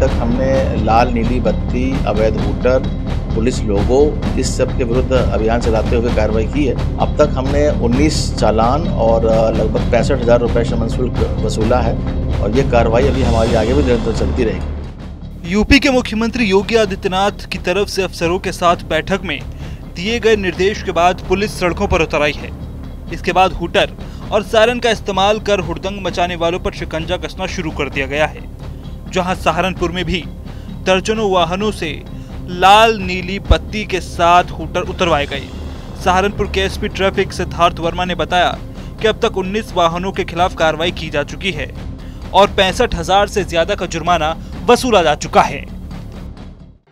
तक हमने लाल नीली बत्ती, अवैध हूटर, पुलिस लोगो, इस सब के विरुद्ध अभियान चलाते हुए कार्रवाई की है। अब तक हमने 19 चालान और लगभग 65,000 रुपये समन शुल्क वसूला है और ये कार्रवाई अभी हमारी आगे भी निरंतर चलती रहेगी। यूपी के मुख्यमंत्री योगी आदित्यनाथ की तरफ से अफसरों के साथ बैठक में दिए गए निर्देश के बाद पुलिस सड़कों पर उतर आई है। इसके बाद हुटर और सायरन का इस्तेमाल कर हुड़दंग मचाने वालों पर शिकंजा कसना शुरू कर दिया गया है, जहां सहारनपुर में भी दर्जनों वाहनों से लाल नीली बत्ती के साथ हुटर उतरवाए गए। सहारनपुर के एसपी ट्रैफिक सिद्धार्थ वर्मा ने बताया कि अब तक 19 वाहनों के खिलाफ कार्रवाई की जा चुकी है और 65,000 से ज्यादा का जुर्माना वसूला जा चुका है।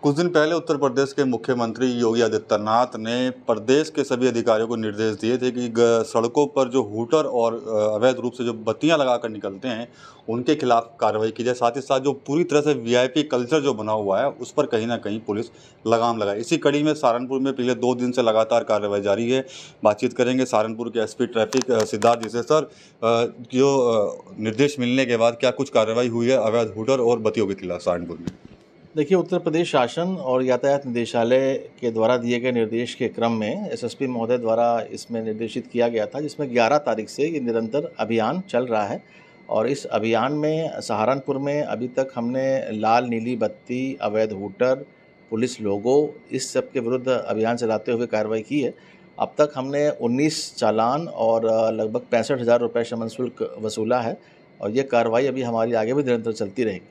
कुछ दिन पहले उत्तर प्रदेश के मुख्यमंत्री योगी आदित्यनाथ ने प्रदेश के सभी अधिकारियों को निर्देश दिए थे कि सड़कों पर जो हुटर और अवैध रूप से जो बत्तियां लगाकर निकलते हैं उनके खिलाफ कार्रवाई की जाए, साथ ही साथ जो पूरी तरह से वीआईपी कल्चर जो बना हुआ है उस पर कहीं ना कहीं पुलिस लगाम लगाए। इसी कड़ी में सहारनपुर में पिछले 2 दिन से लगातार कार्रवाई जारी है। बातचीत करेंगे सहारनपुर के एसपी ट्रैफिक सिद्धार्थ जी से। सर, जो निर्देश मिलने के बाद क्या कुछ कार्रवाई हुई है अवैध हुटर और बत्तियों के खिलाफ सहारनपुर में? देखिए, उत्तर प्रदेश शासन और यातायात निदेशालय के द्वारा दिए गए निर्देश के क्रम में एसएसपी महोदय द्वारा इसमें निर्देशित किया गया था, जिसमें 11 तारीख से ये निरंतर अभियान चल रहा है और इस अभियान में सहारनपुर में अभी तक हमने लाल नीली बत्ती, अवैध हुटर, पुलिस लोगो, इस सब के विरुद्ध अभियान चलाते हुए कार्रवाई की है। अब तक हमने 19 चालान और लगभग 65,000 रुपये समन शुल्क वसूला है और ये कार्रवाई अभी हमारी आगे भी निरंतर चलती रहेगी।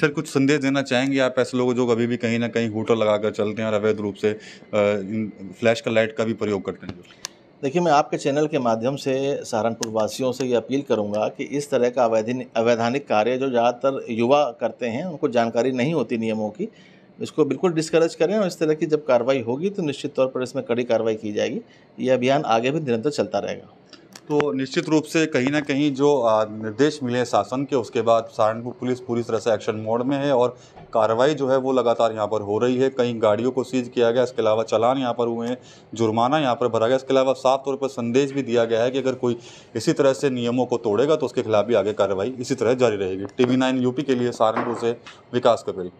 सर, कुछ संदेश देना चाहेंगे आप ऐसे लोगों जो कभी भी कहीं ना कहीं हुटर लगाकर चलते हैं और अवैध रूप से फ्लैश का लाइट का भी प्रयोग करते हैं? देखिए, मैं आपके चैनल के माध्यम से सहारनपुर वासियों से ये अपील करूंगा कि इस तरह का अवैधानिक कार्य जो ज़्यादातर युवा करते हैं, उनको जानकारी नहीं होती नियमों की, इसको बिल्कुल डिस्करेज करें और इस तरह की जब कार्रवाई होगी तो निश्चित तौर पर इसमें कड़ी कार्रवाई की जाएगी। ये अभियान आगे भी निरंतर चलता रहेगा। तो निश्चित रूप से कहीं ना कहीं जो निर्देश मिले शासन के, उसके बाद सहारनपुर पुलिस पूरी तरह से एक्शन मोड में है और कार्रवाई जो है वो लगातार यहाँ पर हो रही है। कई गाड़ियों को सीज किया गया, इसके अलावा चालान यहाँ पर हुए हैं, जुर्माना यहाँ पर भरा गया। इसके अलावा साफ तौर पर संदेश भी दिया गया है कि अगर कोई इसी तरह से नियमों को तोड़ेगा तो उसके खिलाफ भी आगे कार्रवाई इसी तरह जारी रहेगी। TV9 यूपी के लिए सहारनपुर से विकास कपेरी।